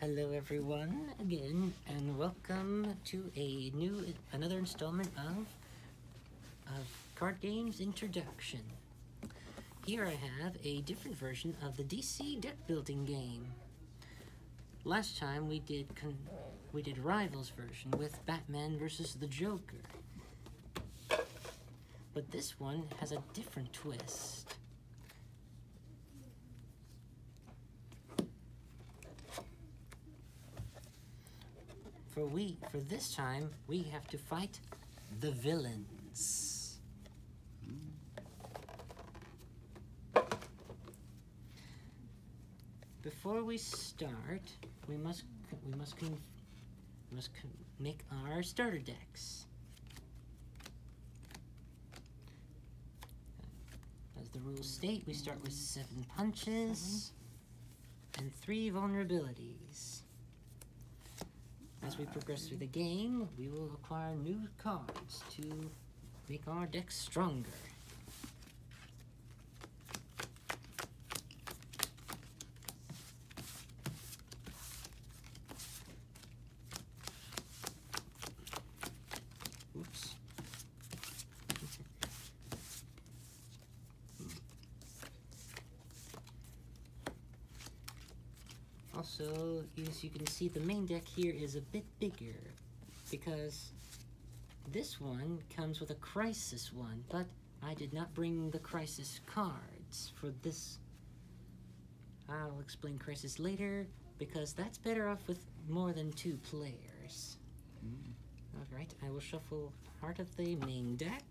Hello everyone again, and welcome to another installment of Card Games Introduction. Here I have a different version of the DC Deck-Building Game. Last time we did Rivals version with Batman versus the Joker, but this one has a different twist. For this time, we have to fight the villains. Before we start, we must make our starter decks. As the rules state, we start with 7 punches and 3 vulnerabilities. As we progress through the game, we will acquire new cards to make our deck stronger. Oops. Also, as you can see, the main deck here is a bit bigger because this one comes with a Crisis one, but I did not bring the Crisis cards for this. I'll explain Crisis later because that's better off with more than 2 players. Alright, I will shuffle part of the main deck.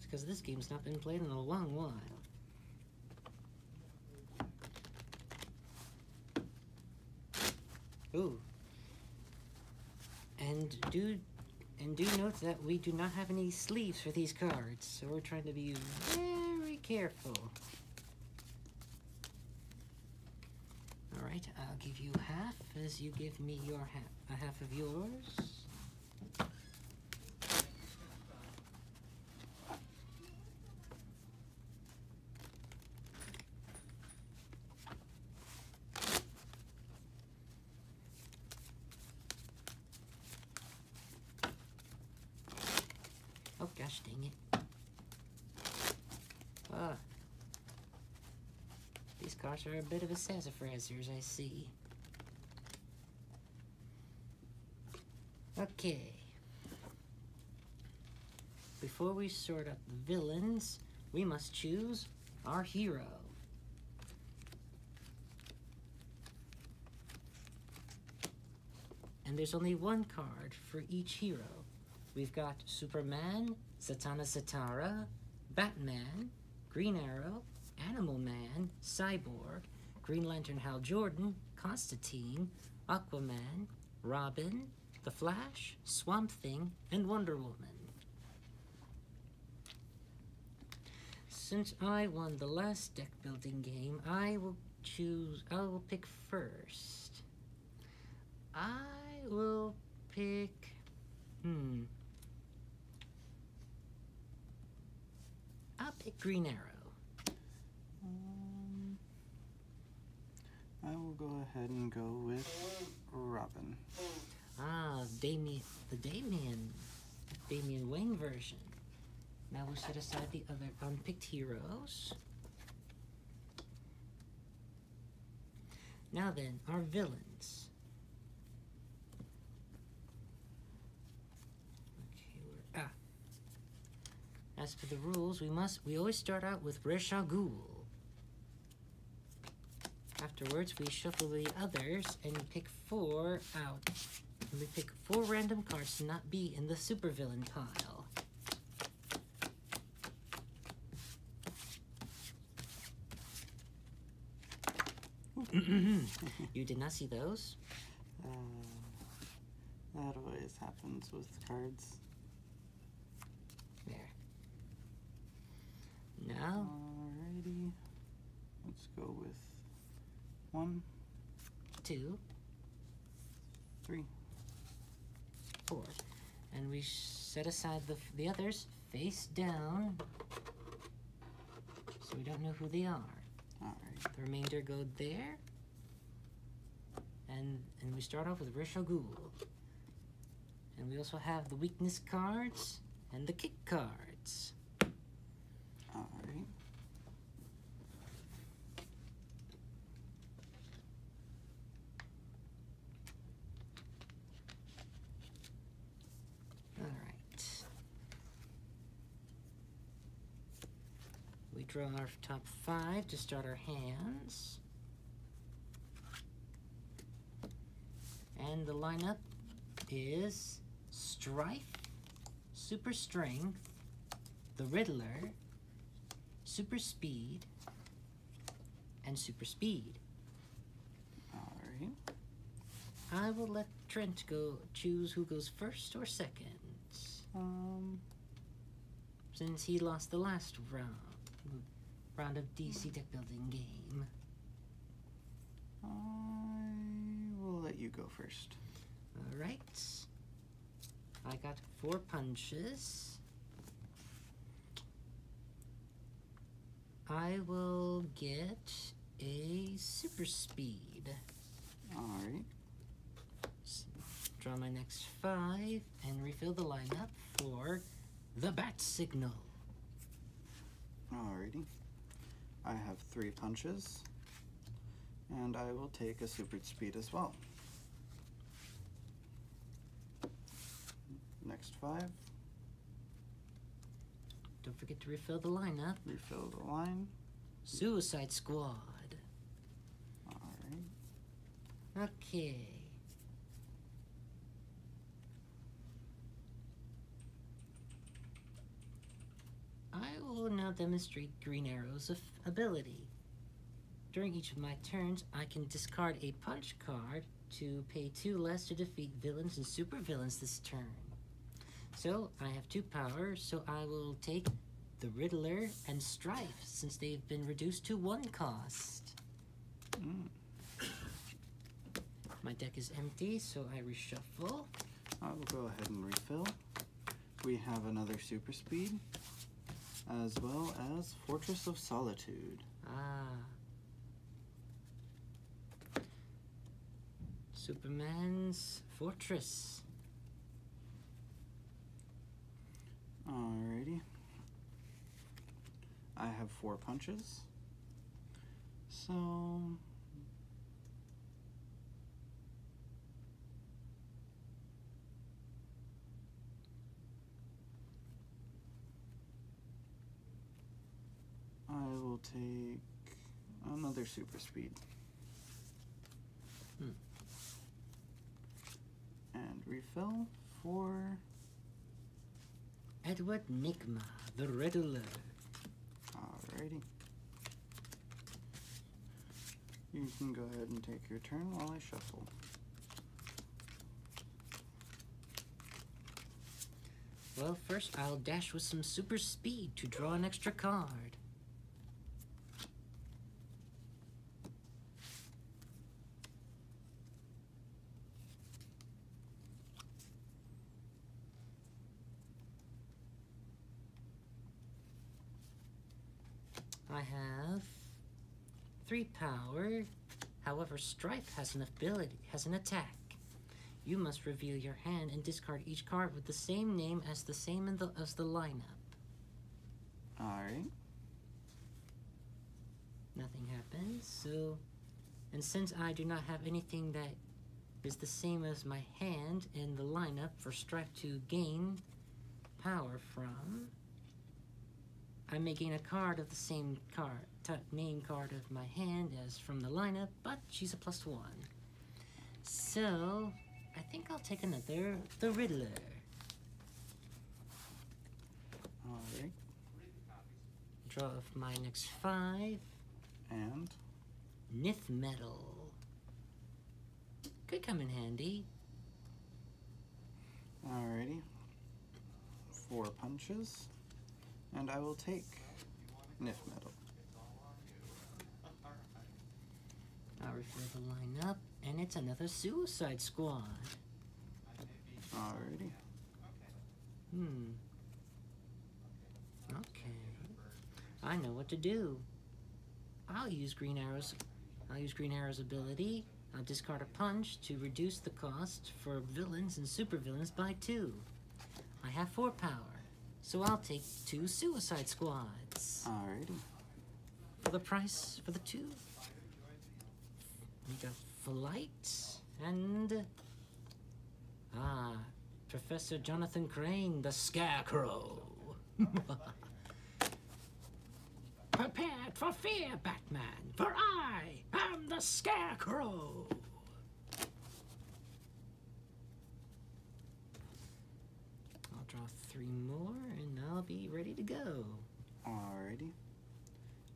Because this game's not been played in a long while. Ooh. And do note that we do not have any sleeves for these cards, so we're trying to be very careful. All right, I'll give you half as you give me your half of yours. Gosh dang it. Ah. These cards are a bit of a sassafrasers, I see. Okay. Before we sort up the villains, we must choose our hero. And there's only one card for each hero. We've got Superman, Zatanna Zatara, Batman, Green Arrow, Animal Man, Cyborg, Green Lantern Hal Jordan, Constantine, Aquaman, Robin, The Flash, Swamp Thing, and Wonder Woman. Since I won the last deck building game, I will pick first. I will pick... I'll pick Green Arrow. I will go ahead and go with Robin. Ah, the Damian Wayne version. Now we'll set aside the other unpicked heroes. Now then, our villains. As for the rules, we always start out with Ra's al Ghul. Afterwards, we shuffle the others and pick 4 out. And we pick 4 random cards to not be in the supervillain pile. You did not see those? That always happens with cards. There. Now, alrighty, let's go with 1, 2, 3, 4, and we set aside the others face down so we don't know who they are. All right. The remainder go there. And we start off with Ra's al Ghul. And we also have the weakness cards and the kick cards. All right. We draw our top five to start our hands. And the lineup is Strife, Super Strength, The Riddler, Super Speed, and Super Speed. All right. I will let Trent go choose who goes first or second. Since he lost the last round of DC Deck-Building Game. I will let you go first. All right. I got 4 punches. I will get a super speed. All right. So draw my next 5 and refill the lineup for the Bat Signal. Alrighty. I have 3 punches, and I will take a super speed as well. Next 5. Don't forget to refill the lineup. Refill the line. Suicide Squad. Alright. Okay. I will now demonstrate Green Arrow's ability. During each of my turns, I can discard a punch card to pay 2 less to defeat villains and supervillains this turn. So I have 2 powers, so I will take the Riddler and Strife since they've been reduced to 1 cost. My deck is empty, so I reshuffle. I will go ahead and refill. We have another super speed, as well as Fortress of Solitude. Superman's Fortress. Alrighty. I have 4 punches. So... I will take another super speed. And refill for Edward Nygma, the Riddler. Alrighty. You can go ahead and take your turn while I shuffle. Well, first I'll dash with some super speed to draw an extra card. I have 3 power. However, Strife has an ability, has an attack. You must reveal your hand and discard each card with the same name as the same in the lineup. All right. Nothing happens. So, and since I do not have anything that is the same as my hand in the lineup for Strife to gain power from, I may gain a card of the same card, main card of my hand as from the lineup, but she's a +1. So, I think I'll take another, the Riddler. Alright. Draw of my next 5. And? Nth Metal. Could come in handy. Alrighty. 4 punches. And I will take Nth Metal. I'll refer the lineup, and it's another Suicide Squad. Alrighty. Okay. I know what to do. I'll use Green Arrow's ability. I'll discard a punch to reduce the cost for villains and supervillains by 2. I have 4 power, so I'll take 2 Suicide Squads. Alrighty. For the price, for the 2. We got Flight and... Professor Jonathan Crane, the Scarecrow. Prepared for fear, Batman, for I am the Scarecrow. I'll draw 3 more and I'll be ready to go. Alrighty.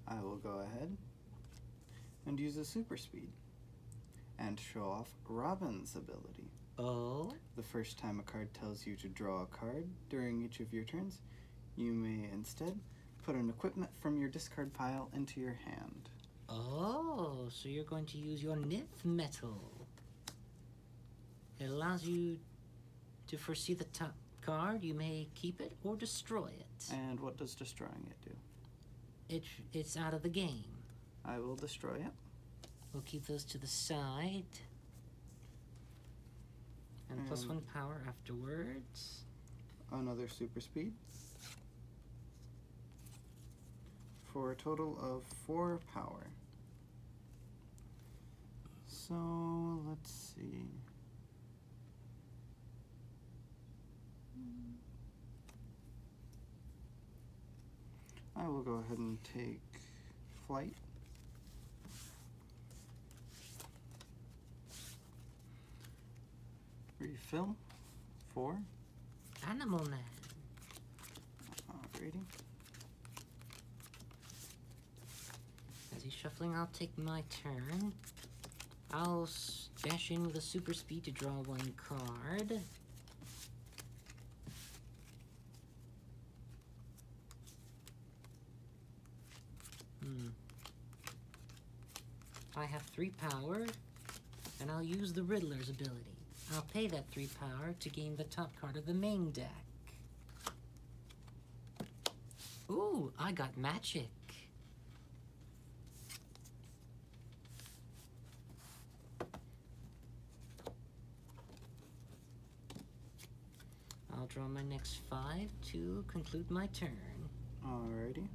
I will go ahead and use a super speed and show off Robin's ability. Oh? The first time a card tells you to draw a card during each of your turns, you may instead put an equipment from your discard pile into your hand. Oh, so you're going to use your Nth Metal. It allows you to foresee the top card. You may keep it or destroy it. And what does destroying it do? It's out of the game. I will destroy it. We'll keep those to the side. And +1 power afterwards. Another super speed. For a total of 4 power. So, let's see. I will go ahead and take Flight. Refill for Animal Man. Alrighty. As he's shuffling, I'll take my turn. I'll dash in with a super speed to draw 1 card. I have 3 power, and I'll use the Riddler's ability. I'll pay that 3 power to gain the top card of the main deck. Ooh, I got magic. I'll draw my next 5 to conclude my turn. Alrighty.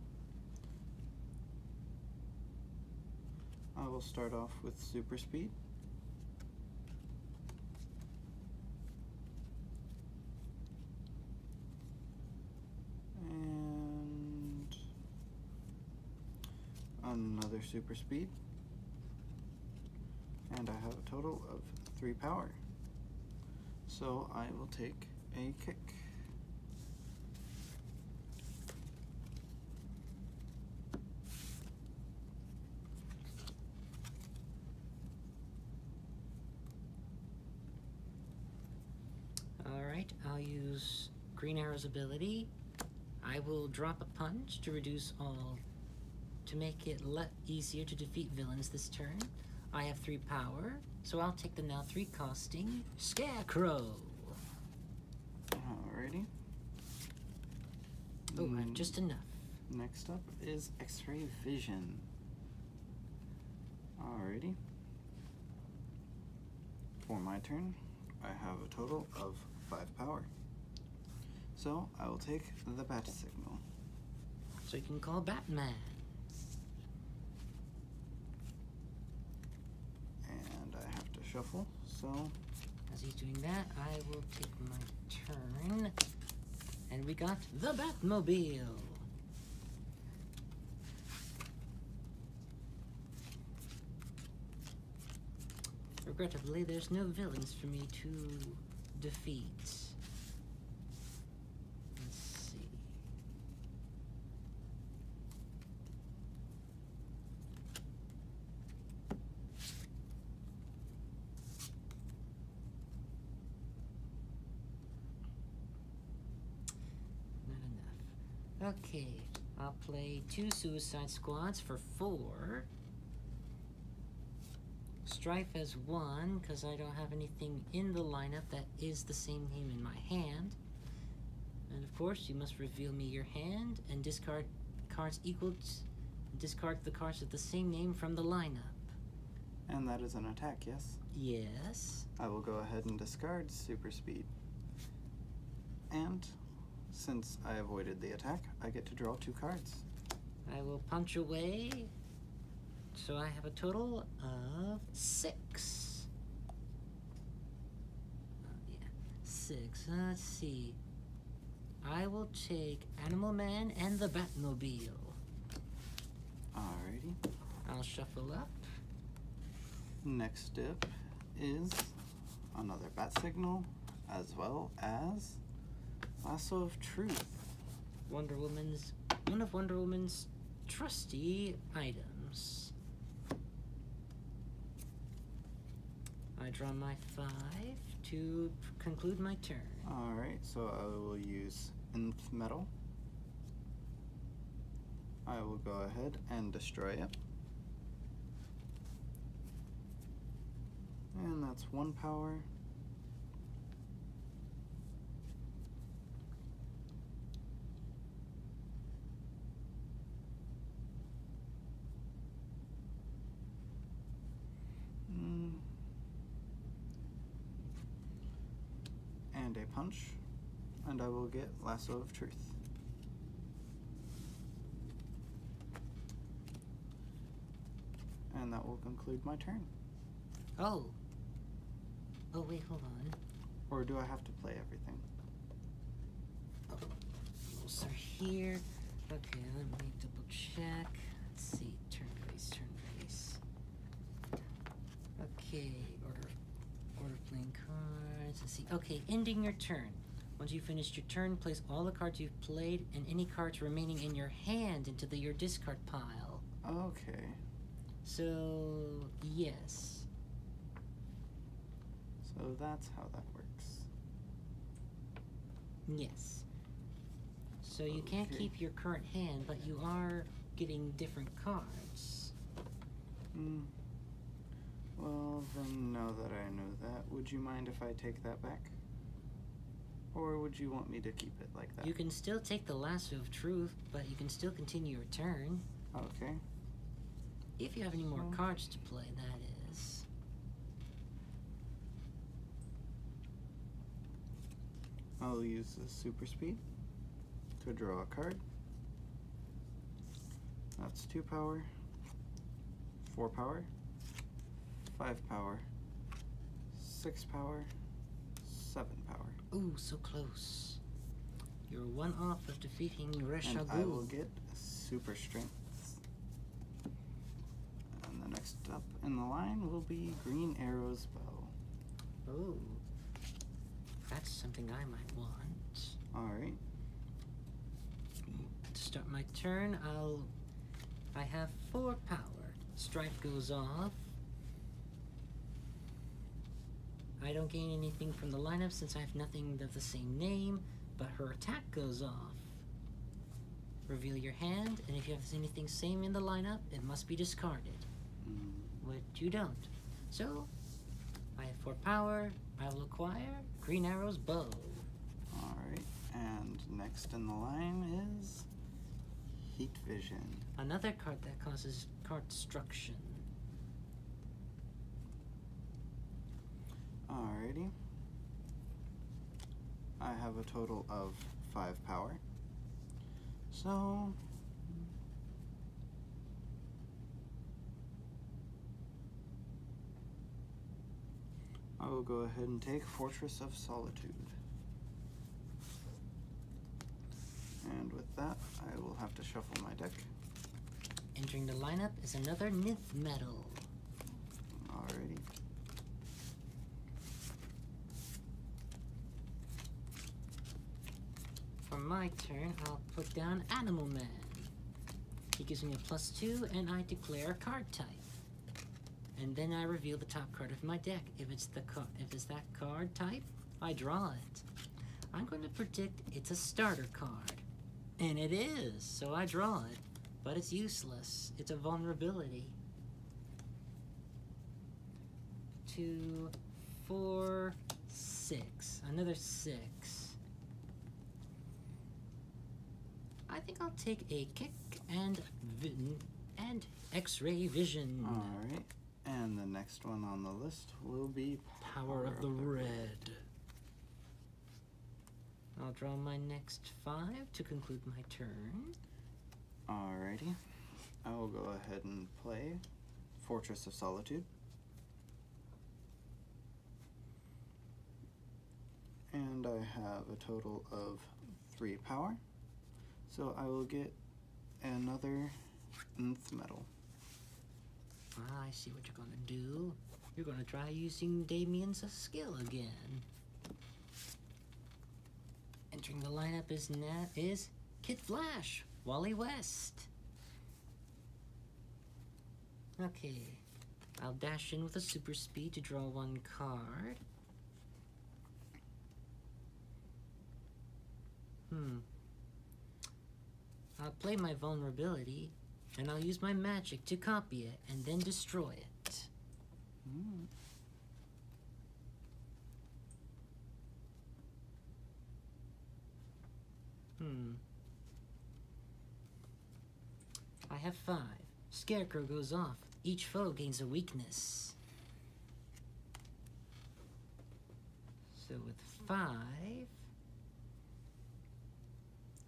I will start off with super speed. Another super speed, and I have a total of 3 power, so I will take a kick. Alright, I'll use Green Arrow's ability. I will drop a punch to reduce all to make it easier to defeat villains this turn. I have 3 power, so I'll take the now 3 costing Scarecrow. Alrighty. Oh, I have just enough. Next up is X-Ray Vision. Alrighty. For my turn, I have a total of 5 power. So I will take the Bat Signal. So you can call Batman. Shuffle, so as he's doing that, I will take my turn, and we got the Batmobile. Regrettably, there's no villains for me to defeat. Let's see. Okay, I'll play 2 Suicide Squads for 4. Strife as 1, because I don't have anything in the lineup that is the same name in my hand. And of course, you must reveal me your hand and discard cards equal to... Discard the cards with the same name from the lineup. And that is an attack, yes? Yes. I will go ahead and discard Super Speed. And since I avoided the attack, I get to draw two cards. I will punch away. So I have a total of 6. Yeah, 6. Let's see. I will take Animal Man and the Batmobile. Alrighty. I'll shuffle up. Next up is another Bat Signal, as well as Lasso of Truth. One of Wonder Woman's trusty items. I draw my 5 to conclude my turn. Alright, so I will use Nth Metal. I will go ahead and destroy it. And that's 1 power. And a punch, and I will get Lasso of Truth. And that will conclude my turn. Oh. Oh, wait, hold on. Or do I have to play everything? Oh, rules are here. Okay, let me double check. Let's see. Turn race. Okay, order of playing cards. Let's see. Okay, ending your turn. Once you've finished your turn, place all the cards you've played and any cards remaining in your hand into your discard pile. Okay. So, yes. So that's how that works. Yes. So you can't keep your current hand, but you are getting different cards. Well, then now that I know that, would you mind if I take that back? Or would you want me to keep it like that? You can still take the Lasso of Truth, but you can still continue your turn. Okay. If you have any more cards to play, that is. I'll use the Super Speed to draw a card. That's 2 power, 4 power, 5 power, 6 power, 7 power. Ooh, so close. You're one off of defeating Ra's al Ghul. And I will get Super Strength. Next up in the line will be Green Arrow's Bow. Oh, that's something I might want. Alright. To start my turn, I have 4 power. Strife goes off. I don't gain anything from the lineup since I have nothing of the same name, but her attack goes off. Reveal your hand, and if you have anything same in the lineup, it must be discarded. Which you don't. So, I have 4 power, I will acquire Green Arrow's Bow. Alright, and next in the line is Heat Vision. Another card that causes card destruction. Alrighty. I have a total of 5 power. So... I will go ahead and take Fortress of Solitude. And with that, I will have to shuffle my deck. Entering the lineup is another Nth Metal. Alrighty. For my turn, I'll put down Animal Man. He gives me a +2, and I declare a card type. And then I reveal the top card of my deck. If it's that card type, I draw it. I'm going to predict it's a starter card. And it is, so I draw it. But it's useless. It's a vulnerability. 2, 4, 6. Another 6. I think I'll take a kick and X-ray vision. All right. And the next one on the list will be Power of the Red. I'll draw my next 5 to conclude my turn. Alrighty. I will go ahead and play Fortress of Solitude. And I have a total of 3 power. So I will get another Nth Metal. I see what you're gonna do. You're gonna try using Damian's skill again. Entering the lineup is Kid Flash, Wally West. Okay, I'll dash in with a super speed to draw 1 card. I'll play my vulnerability, and I'll use my magic to copy it and then destroy it. I have 5. Scarecrow goes off. Each foe gains a weakness. So with 5,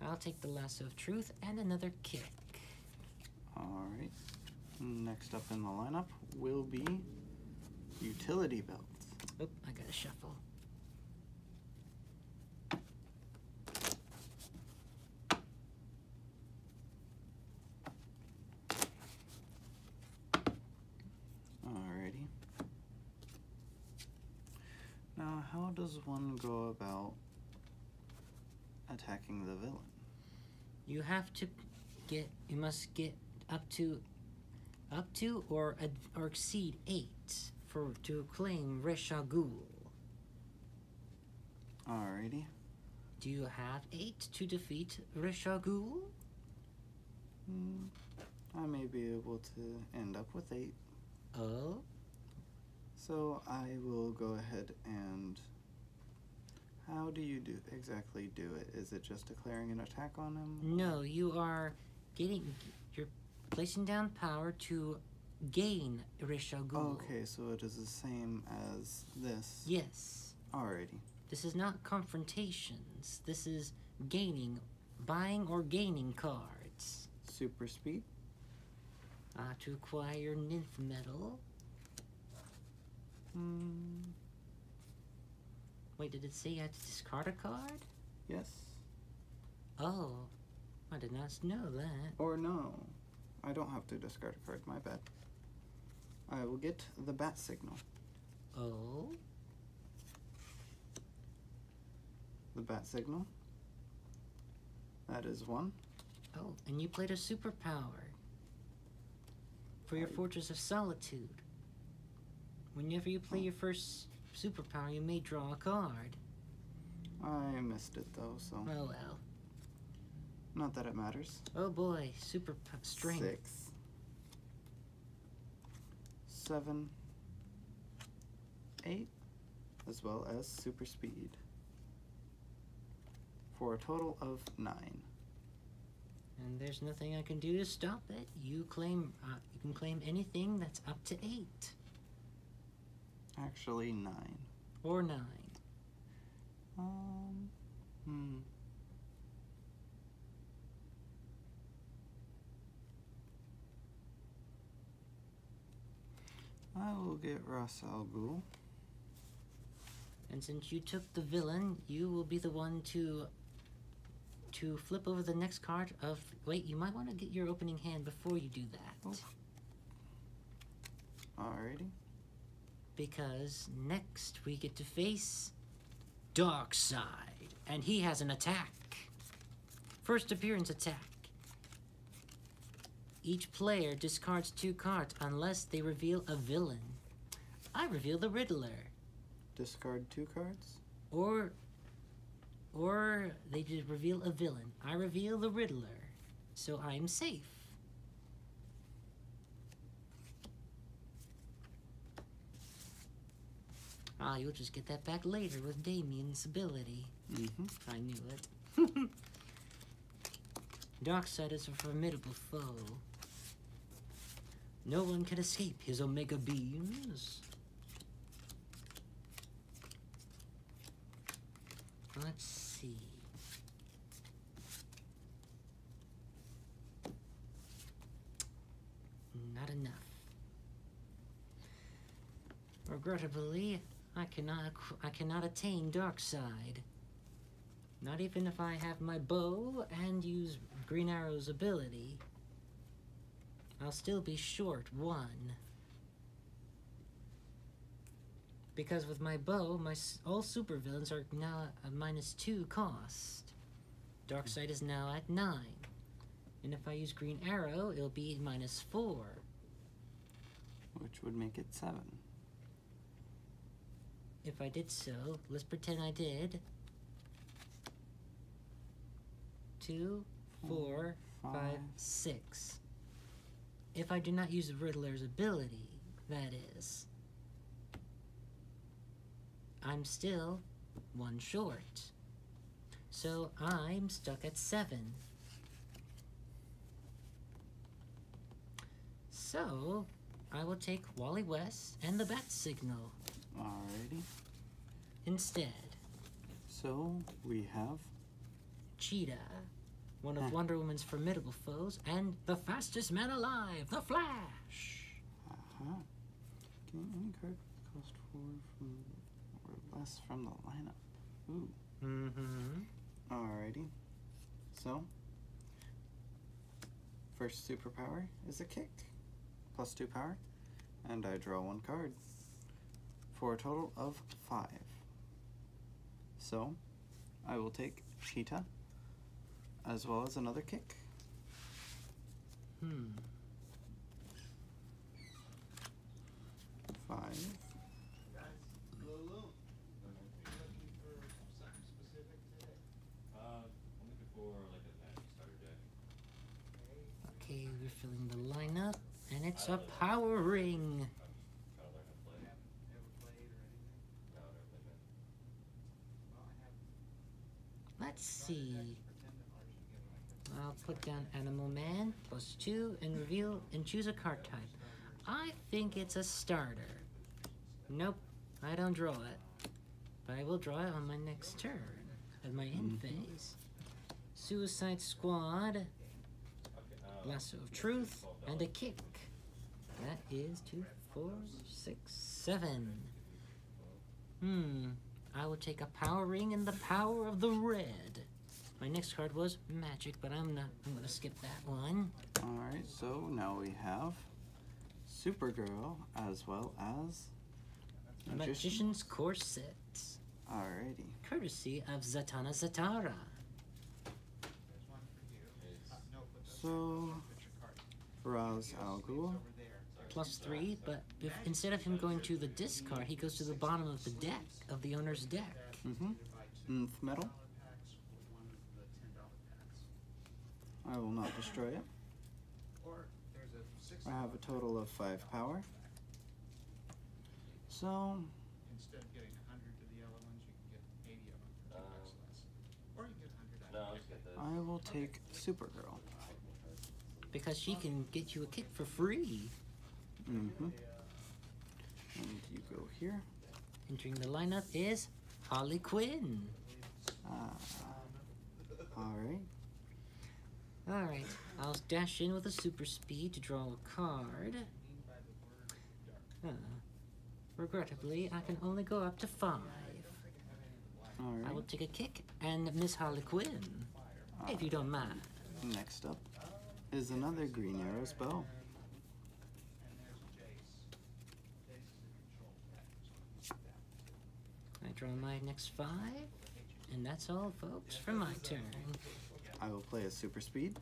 I'll take the Lasso of Truth and another kick. Alright, next up in the lineup will be Utility Belt. Oop, I gotta shuffle. Alrighty. Now, how does one go about attacking the villain? You have to get, you must get up to or exceed 8 to claim Ra's al Ghul. Alrighty. Do you have 8 to defeat Ra's al Ghul? I may be able to end up with 8. Oh. So I will go ahead and. How do you do exactly do it? Is it just declaring an attack on him? No, you are getting. You're placing down power to gain Ra's al Ghul. Okay, so it is the same as this. Yes. Alrighty. This is not confrontations. This is gaining, buying or gaining cards. Super speed. To acquire Nth Metal. Wait, did it say you had to discard a card? Yes. Oh, I did not know that. Or no. I don't have to discard a card, my bad. I will get the Bat Signal. Oh? The Bat Signal. That is 1. Oh, and you played a superpower for your Fortress of Solitude. Whenever you play your first superpower, you may draw a card. I missed it, though, so... Oh, well. Not that it matters. Oh boy, super strength. 6. 7. 8. As well as super speed. For a total of 9. And there's nothing I can do to stop it. You can claim anything that's up to 8. Actually, 9. Or 9. I will get Ra's al Ghul. And since you took the villain, you will be the one to flip over the next card of... Wait, you might want to get your opening hand before you do that. Oh. Alrighty. Because next we get to face Darkseid, and he has an attack. First appearance attack. Each player discards 2 cards unless they reveal a villain. I reveal the Riddler. Discard 2 cards? Or they just reveal a villain. I reveal the Riddler, so I'm safe. Ah, you'll just get that back later with Damian's ability. I knew it. Darkseid is a formidable foe. No one can escape his Omega beams. Let's see. Not enough. Regrettably, I cannot attain Darkseid. Not even if I have my bow and use Green Arrow's ability. I'll still be short one. Because with my bow, all supervillains are now at -2 cost. Darkseid is now at 9. And if I use Green Arrow, it'll be -4. Which would make it 7. If I did so, let's pretend I did. 2, 4, 5, 6. If I do not use the Riddler's ability, that is, I'm still 1 short. So I'm stuck at 7. So I will take Wally West and the Bat Signal. Alrighty. Instead. So we have Cheetah, one of Wonder Woman's formidable foes, and the fastest man alive, the Flash. Aha. Gain any card cost 4 from or less from the lineup. Ooh. Mm-hmm. Alrighty. So first superpower is a kick. +2 power. And I draw 1 card. For a total of 5. So I will take Cheetah. As well as another kick. Hmm. 5. Okay, we're filling the lineup, and it's a Power Ring. Let's see. I'll put down Animal Man, +2, and reveal and choose a card type. I think it's a starter. Nope, I don't draw it. But I will draw it on my next turn, at my end phase. Suicide Squad, Lasso of Truth, and a kick. That is 2, 4, 6, 7. I will take a Power Ring and the power of the red. My next card was magic, but I'm gonna skip that one. Alright, so now we have Supergirl as well as Magician's Corset. Alrighty. Courtesy of Zatanna Zatara. So Ra's al Ghul. +3, but if, instead of him going to the discard, he goes to the bottom of the deck, of the owner's deck. Nth Metal. I will not destroy it. I have a total of 5 power. So instead of getting 100 to the yellow ones, you can get 80 of them for 2 bucks less. Or you can get 100. I will take Supergirl. Because she can get you a kick for free. And you go here. Entering the lineup is Harley Quinn. Alright. Alright, I'll dash in with a super speed to draw a card. Regrettably, I can only go up to 5. Right. I will take a kick and miss Harley Quinn, if you don't mind. Next up is another Green Arrow's Bow. I draw my next 5, and that's all, folks, for my turn. I will play a super speed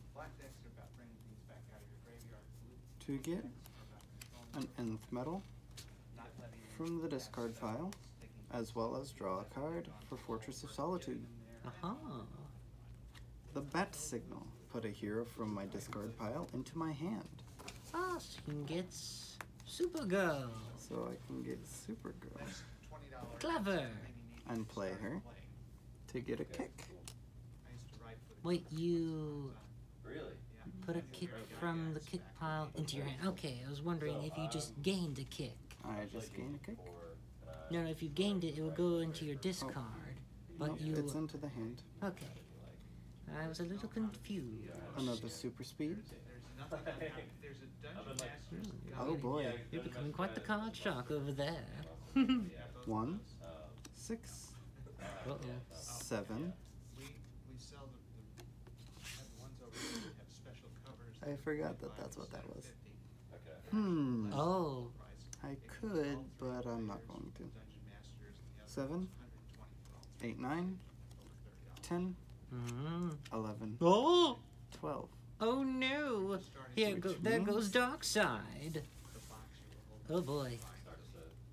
to get an Nth Metal from the discard pile, as well as draw a card for Fortress of Solitude. The Bat Signal. Put a hero from my discard pile into my hand. So you can get Supergirl. So I can get Supergirl. Clever. And play her to get a kick. Wait, you... Really? put a kick from the kick pile into your hand. Okay, I was wondering if you just gained a kick. I just gained a kick? No, if you gained it, it would go into your discard. Oh. But nope, you... it's into the hand. Okay. I was a little confused. Another super speed? Oh boy. You're becoming quite the card shark over there. 1, 6, 7. I forgot that that's what that was. Hmm. Oh. I could, but I'm not going to. 7, 8, 9, 10. 11. Oh! 12. Oh no! Here, there goes Darkseid. Oh boy.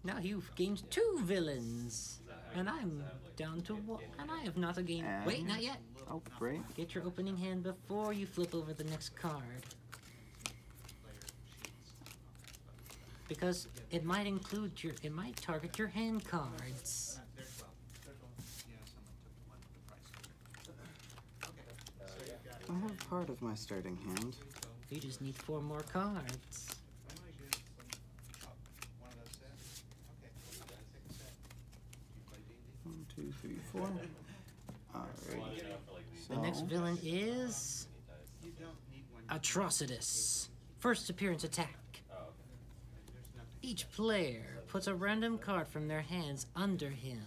Now you've gained 2 villains. And I'm down to 1. And I have not gained. Wait, not yet. Oh, great. Get your opening hand before you flip over the next card. Because it might include your. It might target your hand cards. I have part of my starting hand. You just need 4 more cards. One, two, three, 4. Alright. So. The next villain is... Atrocitus. First appearance attack. Each player puts a random card from their hands under him.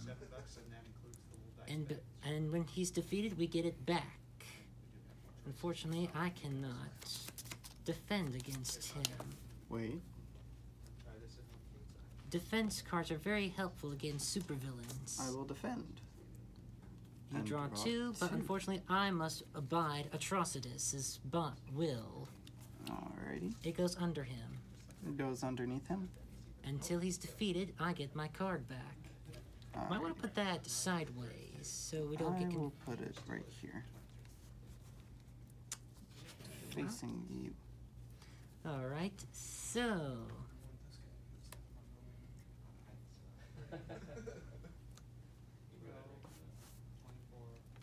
And when he's defeated, we get it back. Unfortunately, I cannot defend against him. Wait. Defense cards are very helpful against supervillains. I will defend. You draw 2, but unfortunately I must abide Atrocitus's will. Alrighty. It goes under him. It goes underneath him? Until he's defeated, I get my card back. Alrighty. Might want to put that sideways, so we don't get confused. I will put it right here. Facing you. Alright, so.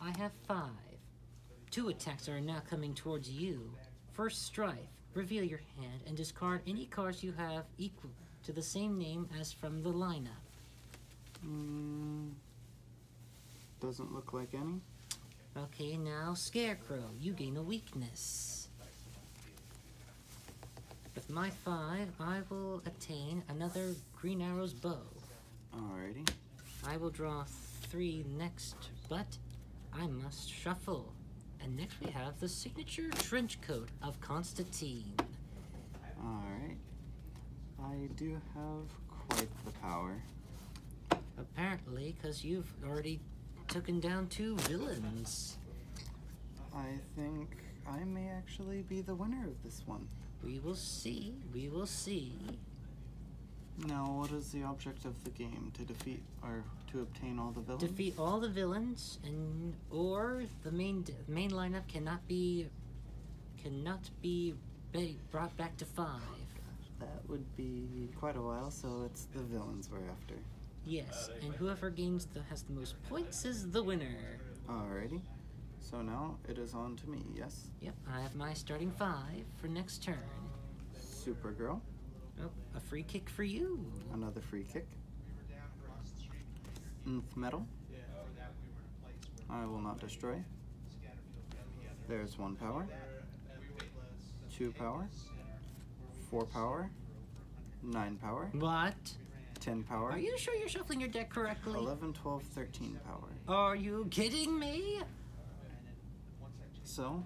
I have 5. 2 attacks are now coming towards you. First Strife. Reveal your hand and discard any cards you have equal to the same name as from the lineup. Doesn't look like any. Okay, now Scarecrow. You gain a weakness. With my 5, I will attain another Green Arrow's Bow. Alrighty. I will draw 3 next, but I must shuffle. And next we have the signature trench coat of Constantine. Alright. I do have quite the power. Apparently, because you've already taken down 2 villains. I think I may actually be the winner of this one. We will see, we will see. Now, what is the object of the game? To defeat, or to obtain all the villains? Defeat all the villains, and or the main lineup cannot be brought back to 5. That would be quite a while, so it's the villains we're after. Yes, and whoever gains has the most points is the winner. Alrighty. So now it is on to me, yes? Yep, I have my starting 5 for next turn. Supergirl. Oh, a free kick for you. Another free kick. Nth Metal. I will not destroy. There's 1 power. 2 power. 4 power. 9 power. What? 10 power. Are you sure you're shuffling your deck correctly? 11, 12, 13 power. Are you kidding me? So,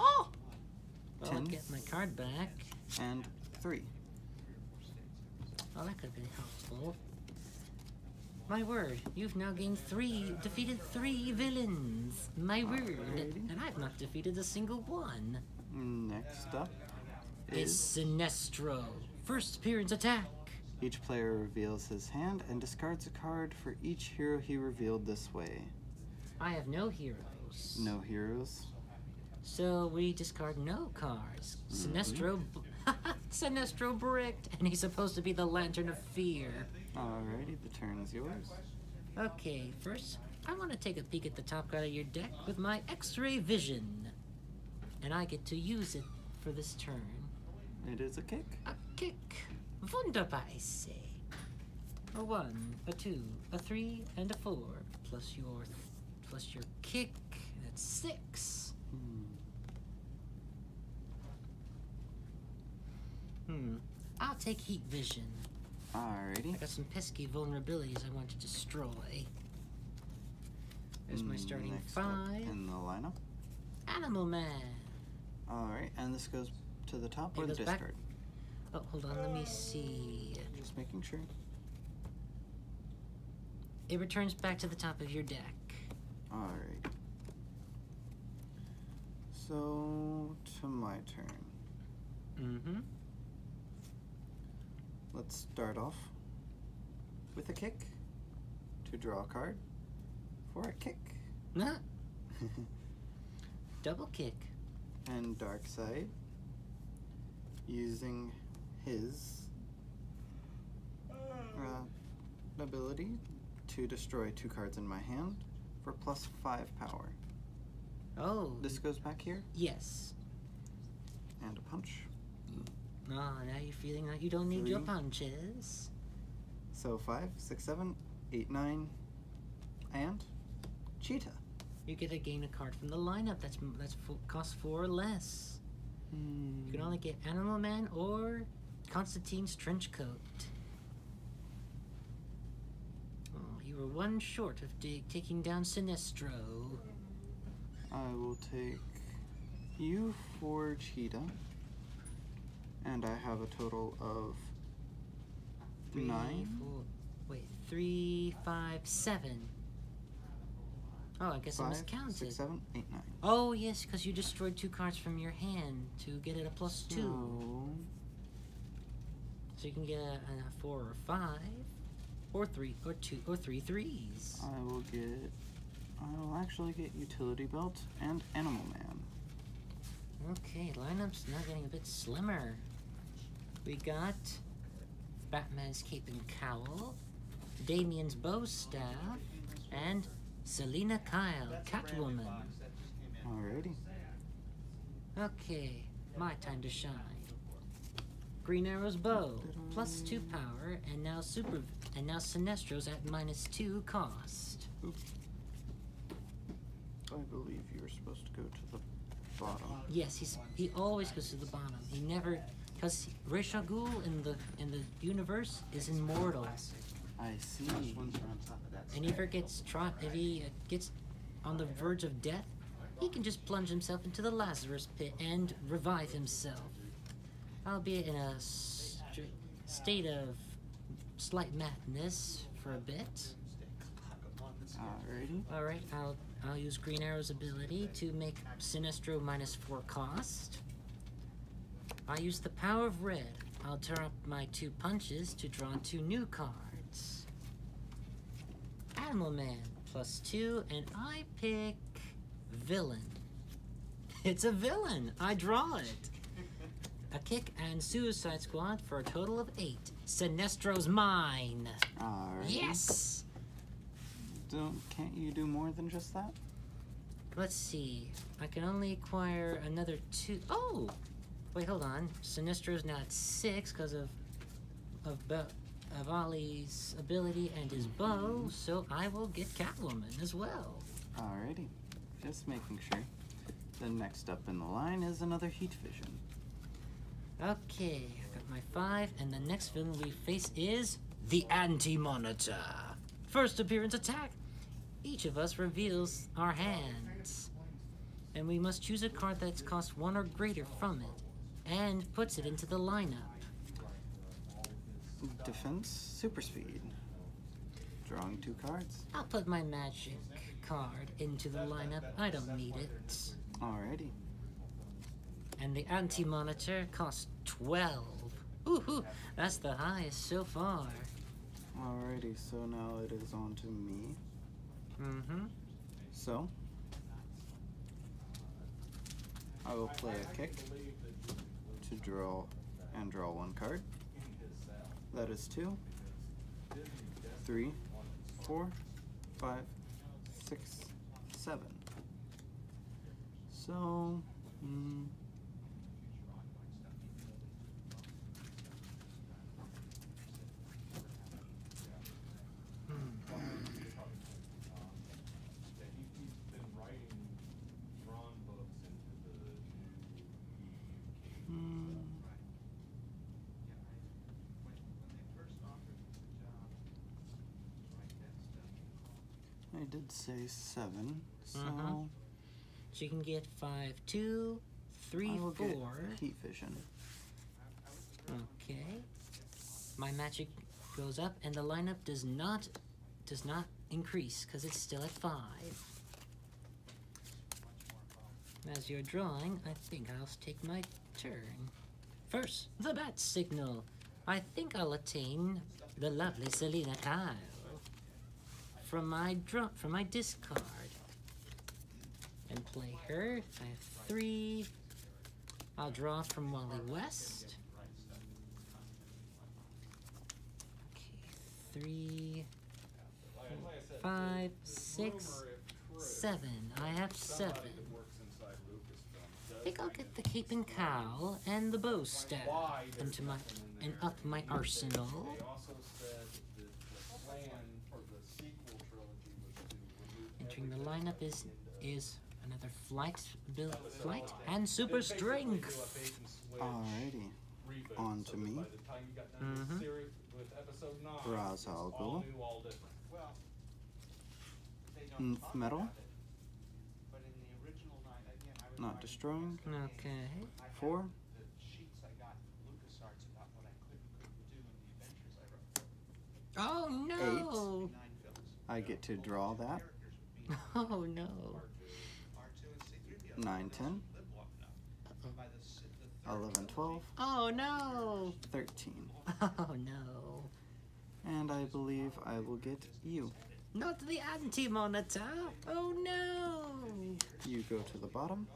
oh, well, 10, I'll get my card back, and 3. Well, that could be helpful. My word, you've now gained 3 villains. My word, and I've not defeated a single one. Next up is Sinestro. First appearance attack. Each player reveals his hand and discards a card for each hero he revealed this way. I have no heroes. No heroes. So we discard no cards. Sinestro bricked, and he's supposed to be the Lantern of Fear. Alrighty, the turn is yours. Okay, first, I want to take a peek at the top card of your deck with my X-ray vision. And I get to use it for this turn. It is a kick? A kick. Wunderbar, I say. A 1, a 2, a 3, and a 4. Plus your kick. That's 6. I'll take Heat Vision. Alrighty. I got some pesky vulnerabilities I want to destroy. There's my starting next 5. In the lineup. Animal Man. Alright, and this goes to the top or the discard? Oh, hold on, let me see. Just making sure. It returns back to the top of your deck. Alright. So, to my turn. Let's start off with a kick to draw a card for a kick. Double kick. And Darkseid, using his ability to destroy 2 cards in my hand for plus 5 power. Oh. This goes back here? Yes. And a punch. Oh, now you're feeling like you don't need your punches. So 5, 6, 7, 8, 9, and Cheetah. You get to gain a card from the lineup. That's costs 4 or less. You can only get Animal Man or Constantine's trench coat. Oh, you were 1 short of taking down Sinestro. I will take you for Cheetah. And I have a total of 3, 5, 7. Oh, I guess I miscounted. 5, 6, 7, 8, 9. Oh, yes, because you destroyed 2 cards from your hand to get it a plus 2. So you can get a 4 or 5, or 3 or 2 or 3 3s. I will actually get Utility Belt and Animal Man. Okay, lineup's now getting a bit slimmer. We got Batman's cape and cowl, Damian's bow staff, and Selena Kyle, Catwoman. Alrighty. Okay, my time to shine. Green Arrow's bow, plus 2 power, and now Sinestro's at minus 2 cost. Oops. I believe you were supposed to go to the bottom. Yes, he always goes to the bottom. He never. Because Ra's al Ghul in the universe is immortal. I see. And if he gets gets on the verge of death, he can just plunge himself into the Lazarus pit and revive himself, albeit in a state of slight madness for a bit. Alrighty. Alright, I'll use Green Arrow's ability to make Sinestro minus 4 cost. I use the power of red. I'll tear up my 2 punches to draw 2 new cards. Animal Man, plus 2, and I pick villain. It's a villain! I draw it! A kick and Suicide Squad for a total of 8. Sinestro's mine! Alright. Yes! Can't you do more than just that? Let's see. I can only acquire another 2. Oh! Wait, hold on. Sinestro's now at 6 because of Ollie's ability and his bow, so I will get Catwoman as well. Alrighty. Just making sure. Then next up in the line is another Heat Vision. Okay, I got my 5, and the next villain we face is the Anti-Monitor. First appearance attack. Each of us reveals our hands, and we must choose a card that's cost 1 or greater from it, and puts it into the lineup. Defense, super speed. Drawing 2 cards. I'll put my magic card into the lineup. I don't need it. Alrighty. And the Anti-Monitor costs 12. Ooh, that's the highest so far. Alrighty, so now it is on to me. So, I will play a kick to draw 1 card. That is 2, 3, 4, 5, 6, 7. So, I did say 7, so... So you can get 5, 2, 3, 4... Heat Vision. Okay. My magic goes up, and the lineup does not increase, because it's still at 5. As you're drawing, I think I'll take my turn. First, the Bat Signal. I think I'll attain the lovely Selena Kyle from my discard and play her. I have 3. I'll draw from Wally West. Okay, 3, 4, 5, 6, 7. I have 7. I think I'll get the cape and cowl and the bow staff into my up my arsenal. Entering the lineup is another flight and super strength. Alrighty, on to me. Ra's al Ghul. Nth Metal. Not destroying. Okay. 4. Oh no! 8. I get to draw that. Oh no. 9, 10. 11, 12. Oh no! 13. Oh no. And I believe I will get you. Not the Anti-Monitor! Oh no! You go to the bottom.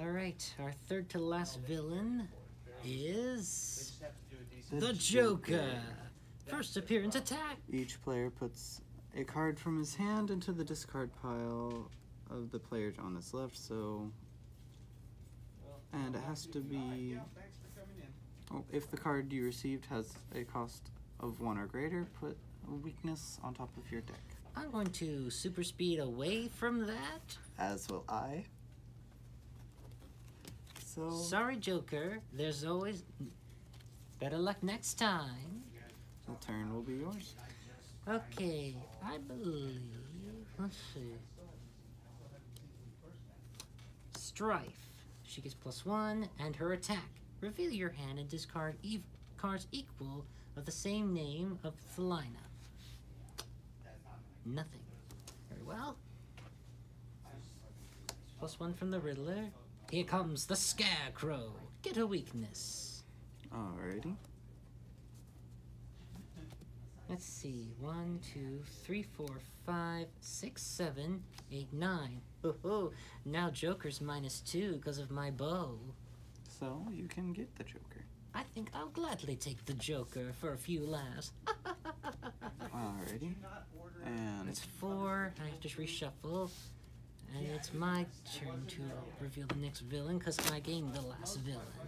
Alright, our third to last villain is the Joker. First appearance attack. Each player puts a card from his hand into the discard pile of the player on his left, so, and it has to be, oh, if the card you received has a cost of 1 or greater, put a weakness on top of your deck. I'm going to super speed away from that. As will I. So sorry, Joker. There's always better luck next time. The turn will be yours. Okay, I believe. Let's see. Strife. She gets +1 and her attack. Reveal your hand and discard cards equal of the same name of the lineup. Nothing. Very well. +1 from the Riddler. Here comes the Scarecrow. Get a weakness. Alrighty. Let's see. 1, 2, 3, 4, 5, 6, 7, 8, 9. Oh, now Joker's -2 because of my bow. So you can get the Joker. I think I'll gladly take the Joker for a few laughs. Alrighty. And it's 4. I have to reshuffle. And it's my turn to reveal the next villain because I gained the last villain.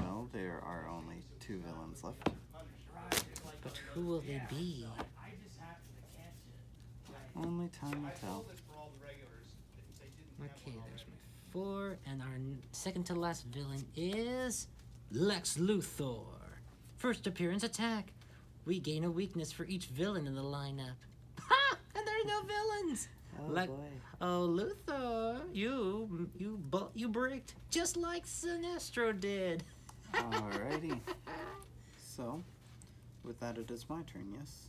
Well, there are only 2 villains left. But who will they be? Only time will tell. Okay, there's my 4, and our second to last villain is Lex Luthor. First appearance attack. We gain a weakness for each villain in the lineup. Ha! And there are no villains. Oh boy. Oh, Luthor, you bricked just like Sinestro did. Alrighty. So, with that, it is my turn. Yes.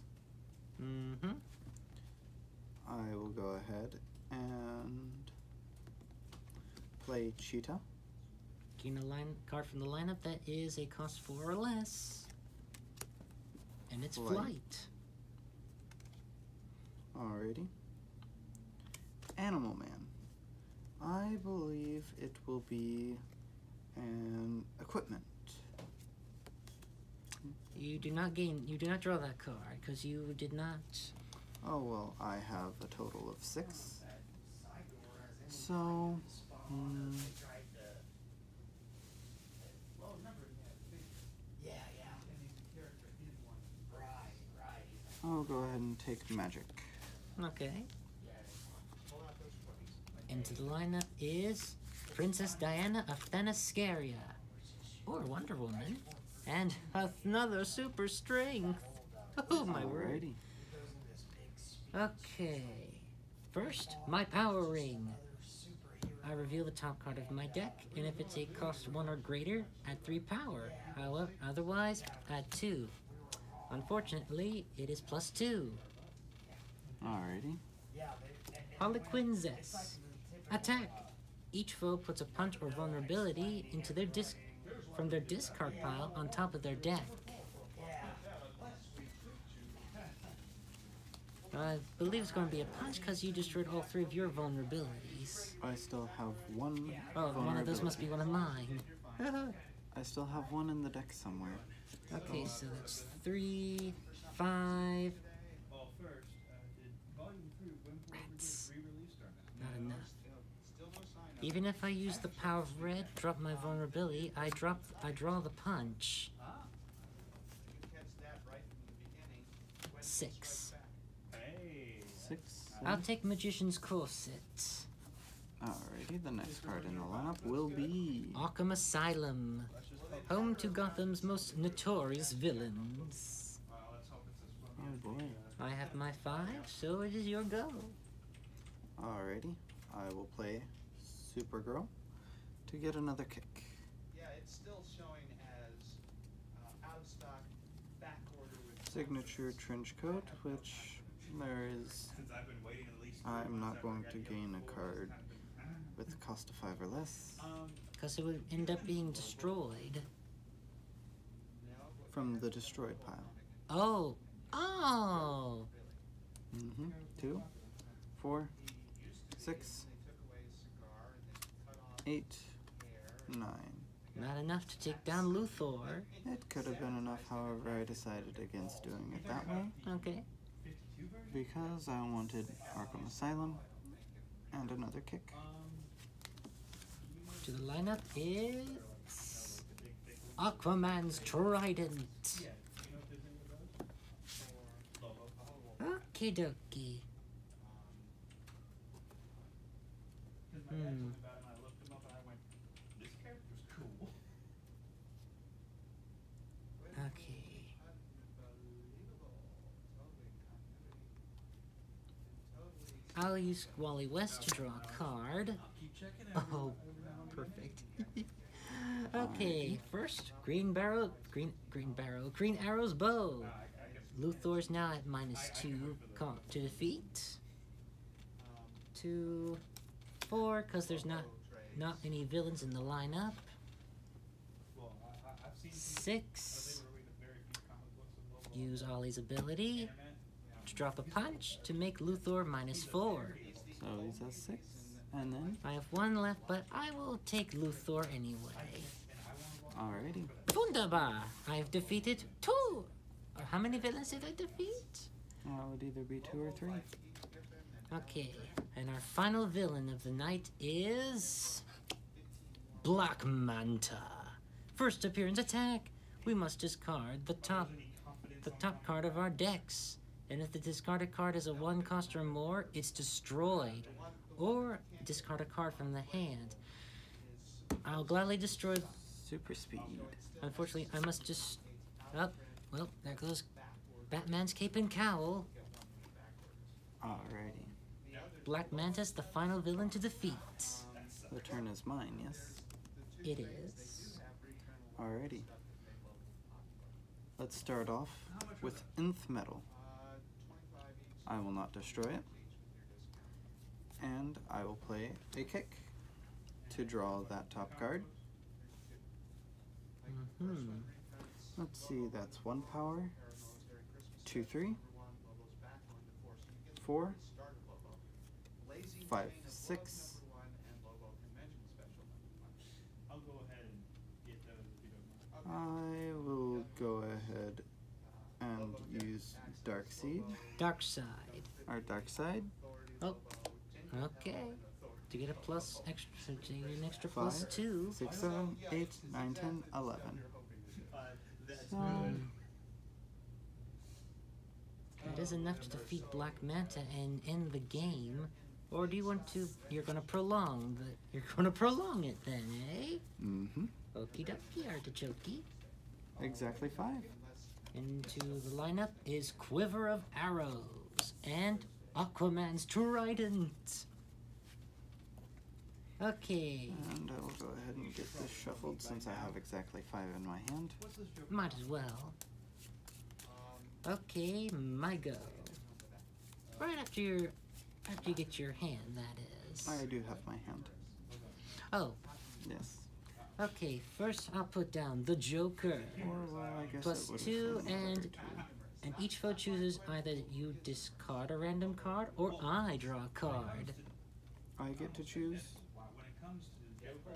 I will go ahead and play Cheetah. Gain a card from the lineup that is a cost 4 or less. And it's flight. Alrighty. Animal Man. I believe it will be an equipment. You do not gain, you do not draw that card because you did not. Oh well, I have a total of 6. So I'll go ahead and take magic. Okay. Into the lineup is Princess Diana of Thanaskaria, or Wonder Woman. And another super strength. Oh my word. Okay. First, my Power Ring. I reveal the top card of my deck, and if it's a cost 1 or greater, add 3 power. However, otherwise, add 2. Unfortunately, it is plus 2. Alrighty. Harley Quinn's S. Attack! Each foe puts a punch or vulnerability into their from their discard pile on top of their deck. I believe it's going to be a punch because you destroyed all 3 of your vulnerabilities. I still have 1. Oh, one of those must be one of mine. I still have 1 in the deck somewhere. Okay, so that's 3, 5. Rats. Not enough. Even if I use the power of red, drop my vulnerability, I draw the punch. 6. I'll take Magician's Corset. Alrighty, the next card in the lineup will be... Arkham Asylum. Home to Gotham's most notorious villains. Oh boy. I have my 5, so it is your go. Alrighty, I will play Supergirl to get another kick. Yeah, it's still showing as out of stock, back order with... Signature trench coat, which... There is. I'm not going to gain a card with the cost of 5 or less. Because it would end up being destroyed. From the destroyed pile. Oh! Oh! Mm-hmm. 2, 4, 6, 8, 9. Not enough to take down Luthor. It could have been enough, however, I decided against doing it that way. Okay. Because I wanted Arkham Asylum and another kick. To the lineup is Aquaman's Trident. Okie dokie. I'll use Wally West to draw a card. Oh, perfect. Okay, first, Green Arrow's Bow. Luthor's now at -2 to defeat. 2, 4, because there's not any villains in the lineup. 6. Use Ollie's ability. Drop a punch to make Luthor -4. So he's at 6, and then? I have 1 left, but I will take Luthor anyway. Alrighty. Wunderbar! I have defeated 2! How many villains did I defeat? That would either be 2 or 3. Okay, and our final villain of the night is... Black Manta. First appearance attack. We must discard the top card of our decks. And if the discarded card is a 1 cost or more, it's destroyed. Or discard a card from the hand. I'll gladly destroy... Super speed. Unfortunately, I must just... Oh, well, there goes Batman's cape and cowl. Alrighty. Black Manta's the final villain to defeat. The turn is mine, yes? It is. Alrighty. Let's start off with Nth Metal. I will not destroy it, and I will play a kick to draw that top card. Let's see, that's 1 power, 2, 3, 4, 5, 6. I will go ahead and use Darkseid. Darkseid. Oh, okay. To get a plus extra, to get an extra 5, plus 2. 6, 7, 8, 9, 10, 11. That is enough to defeat Black Manta and end the game. Or do you want to? You're gonna prolong it then, eh? Mm-hmm. Okie dokie, artichokey. Exactly 5. Into the lineup is Quiver of Arrows and Aquaman's Trident. Okay. And I'll go ahead and get this shuffled since I have exactly 5 in my hand. Might as well. Okay, my go. Right after your, after you get your hand, that is. I do have my hand. Oh. Yes. Okay, first I'll put down the Joker. Plus 2 and each foe chooses either you discard a random card or I draw a card. I get to choose?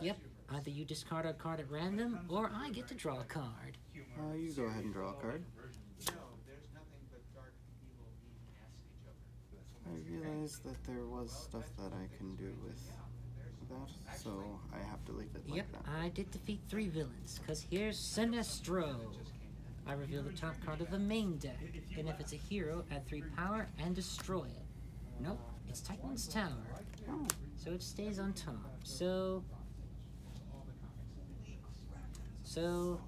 Yep, either you discard a card at random or I get to draw a card. You go ahead and draw a card. I realized that there was stuff that I can do with that, so I have to leave it like that. Yep, I did defeat 3 villains, because here's Sinestro. I reveal the top card of the main deck, and if it's a hero, add 3 power and destroy it. Nope, it's Titan's Tower. Oh. So it stays on top. So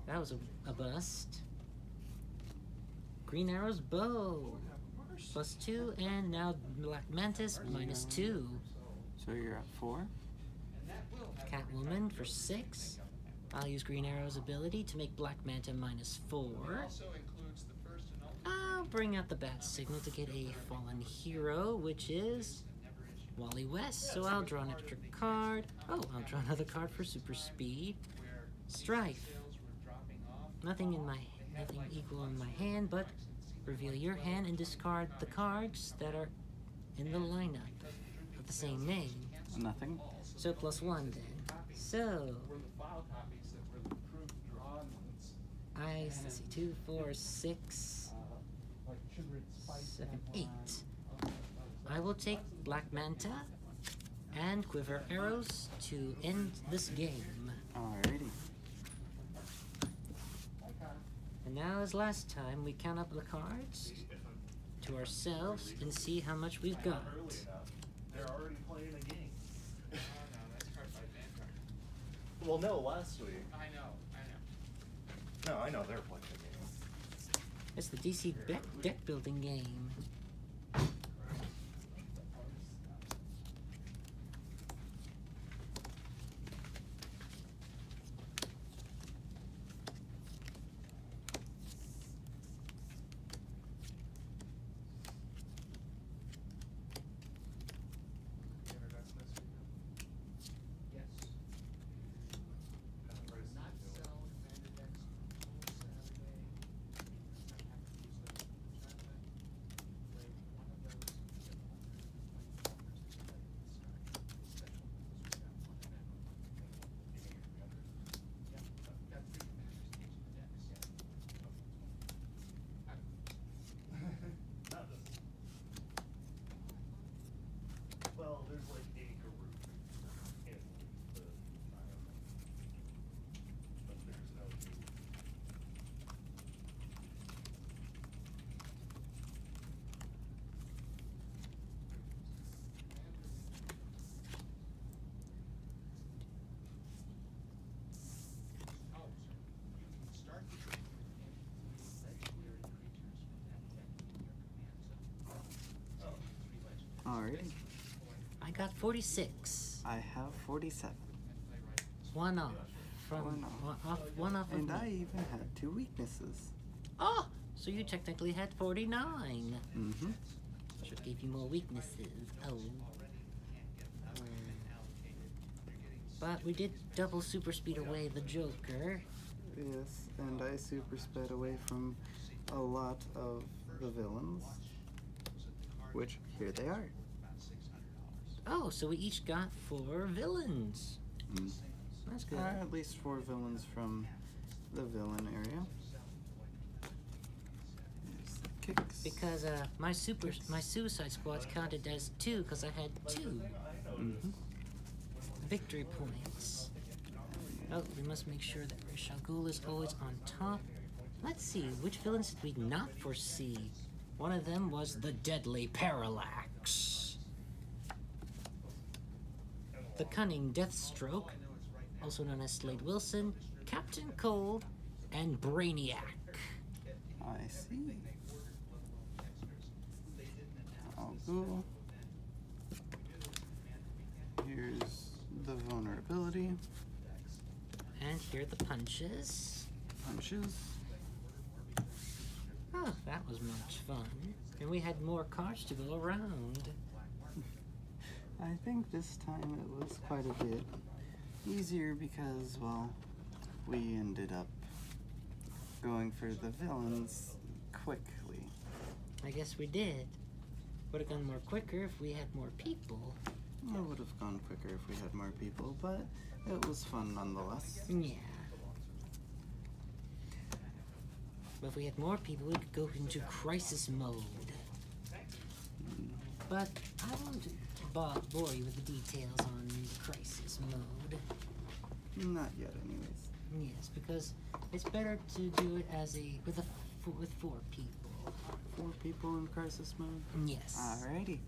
that was a bust. Green Arrow's Bow. Plus 2, and now Black Mantis, minus 2. So you're at 4. Catwoman for 6. I'll use Green Arrow's ability to make Black Manta minus 4. I'll bring out the Bat Signal to get a fallen hero, which is Wally West, so I'll draw an extra card. Oh, I'll draw another card for super speed. Strife. Nothing equal in my hand, but reveal your hand and discard the cards that are in the lineup of the same name. Nothing. So plus 1 then. So I see 2, 4, 6, 7, 8. I will take Black Manta and Quiver Arrows to end this game. Alrighty. And now, as last time, we count up the cards to ourselves and see how much we've got. They're already playing a game. Well, no, last week. I know. No, I know they're playing a game. It's the DC Deck-Building Game. Alrighty. I got 46. I have 47. One off. And I even had 2 weaknesses. Oh, so you technically had 49. Mm-hmm. Should give you more weaknesses. Oh. But we did double super speed away the Joker. Yes, and I super sped away from a lot of the villains. Which, here they are. Oh, so we each got 4 villains. Mm. That's good. At least 4 villains from the villain area. Kicks. Because my Suicide Squad's counted as 2 because I had 2 victory points. Oh, we must make sure that Ra's al Ghul is always on top. Let's see, which villains did we not foresee? One of them was the Deadly Parallax. The Cunning Deathstroke, also known as Slade Wilson, Captain Cold, and Brainiac. I see. I'll go. Here's the vulnerability. And here are the punches. Punches. Oh, that was much fun. And we had more cards to go around. I think this time it was quite a bit easier because, well, we ended up going for the villains quickly. I guess we did. Would have gone more quicker if we had more people. It would have gone quicker if we had more people, but it was fun nonetheless. Yeah. But if we had more people, we could go into crisis mode. But I won't bore you with the details on crisis mode. Not yet, anyways. Yes, because it's better to do it as with four people. 4 people in crisis mode? Yes. Alrighty.